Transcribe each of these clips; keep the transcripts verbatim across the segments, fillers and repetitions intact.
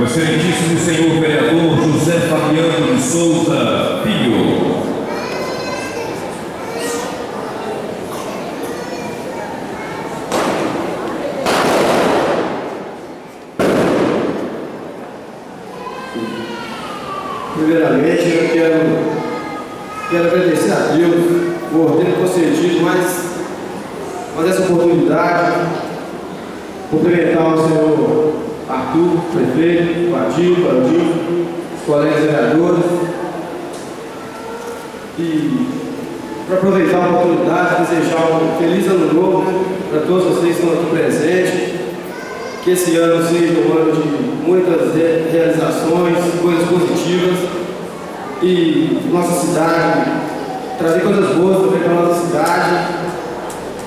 O excelentíssimo senhor vereador José Fabiano de Souza Pio. Primeiramente, eu quero, quero agradecer a Deus por ter concedido mais, mais essa oportunidade, cumprimentar o senhor Arthur, prefeito, Padil, Padil, os colegas vereadores, e para aproveitar a oportunidade, desejar um feliz ano novo para todos vocês que estão aqui presentes, que esse ano seja um ano de muitas realizações, coisas positivas, e nossa cidade, trazer coisas boas também para a nossa cidade.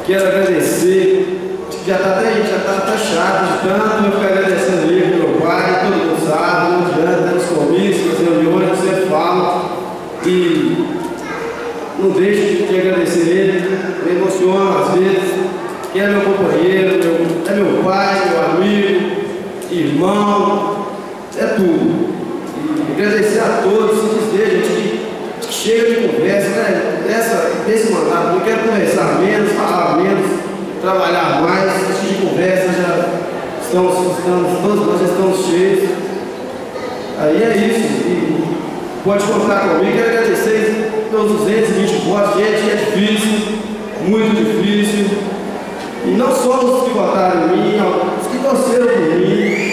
Quero agradecer, já está até aí, já está tá chato de tanto, eu fico agradecendo ele, meu pai, todo mundo sabe, não adianta, nos comícios, nas reuniões, eu sempre falo, e não deixo de agradecer ele, me emociono às vezes, que é meu companheiro, meu, é meu pai, meu amigo, irmão, é tudo. E agradecer a todos, se quiser, gente, que chega de conversa, né? Nessa, nesse mandato, não quero conversar menos, falar menos, trabalhar mais, esse de conversa já estamos, estamos, todos nós já estamos cheios. Aí é isso, e pode contar comigo, quero agradecer pelos duzentos e vinte votos, gente, é difícil, muito difícil. E não só os que votaram em mim, os que torceram por mim,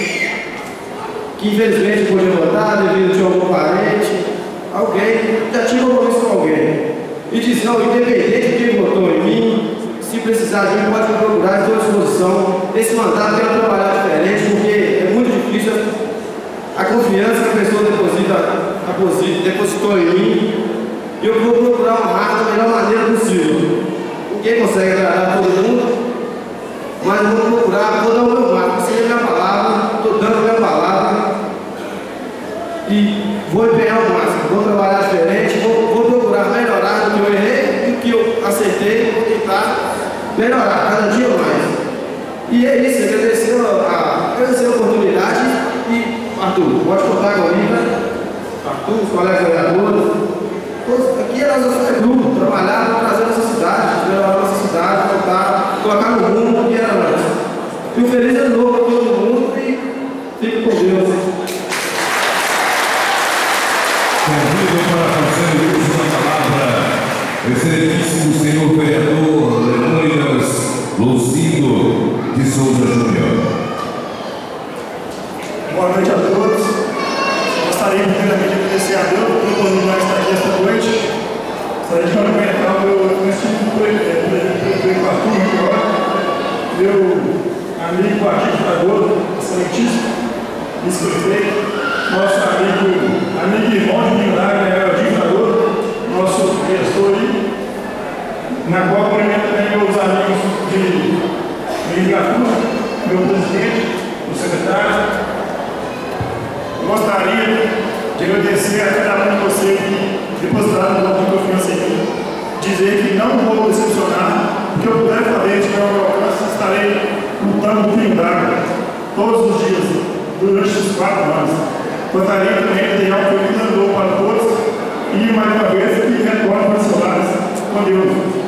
que infelizmente podiam votar devido de algum parente, alguém, já tive um compromisso com alguém. E diz, não, independente de quem votou em mim, se precisar de mim, pode me procurar, estou à disposição. Esse mandato tem que trabalhar diferente, porque é muito difícil a confiança que a pessoa deposita, deposita, depositou em mim. E eu vou procurar o rato da melhor maneira possível. Ninguém consegue agradar todo mundo, mas vou procurar, vou dar o meu máximo, você é minha palavra, estou dando a minha palavra e vou empenhar o máximo, vou trabalhar diferente, vou, vou procurar melhorar do que eu errei e do que eu acertei, vou tentar melhorar cada dia mais. E é isso, agradecer a, agradecer a oportunidade e Arthur, pode contar comigo, né? Arthur, os colegas vereadores, todos, aqui é a nossa grupo, trabalhar, trazer a nossa cidade, melhorar a nossa cidade, voltar, colocar no mundo. E um feliz ano novo a todo mundo e fique com Deus. Convido para fazer o uso da palavra, excelentíssimo senhor vereador Luzindo de Souza Julião. Boa noite a todos. Gostaria primeiramente de agradecer a Deus por todos nós estar aqui esta noite. Gostaria de cumprimentar o meu prefeito Arthur, meu amigo Padil, vereador, excelentíssimo, vice-prefeito, nosso amigo, amigo irmão de Pingo D'água, vereador, nosso gestor aí, na qual cumprimento também meus amigos de Ligatura, meu presidente, meu secretário. Gostaria de agradecer a cada um de vocês que depositaram a confiança em mim, dizer que não vou decepcionar, porque eu puder fazer, tiver o meu alcance, estarei lutando por Pingo D'água todos os dias, durante os quatro anos. Gostaria também de deixar um feliz ano novo para todos e, mais uma vez, que retorne para os seus lares. Com Deus.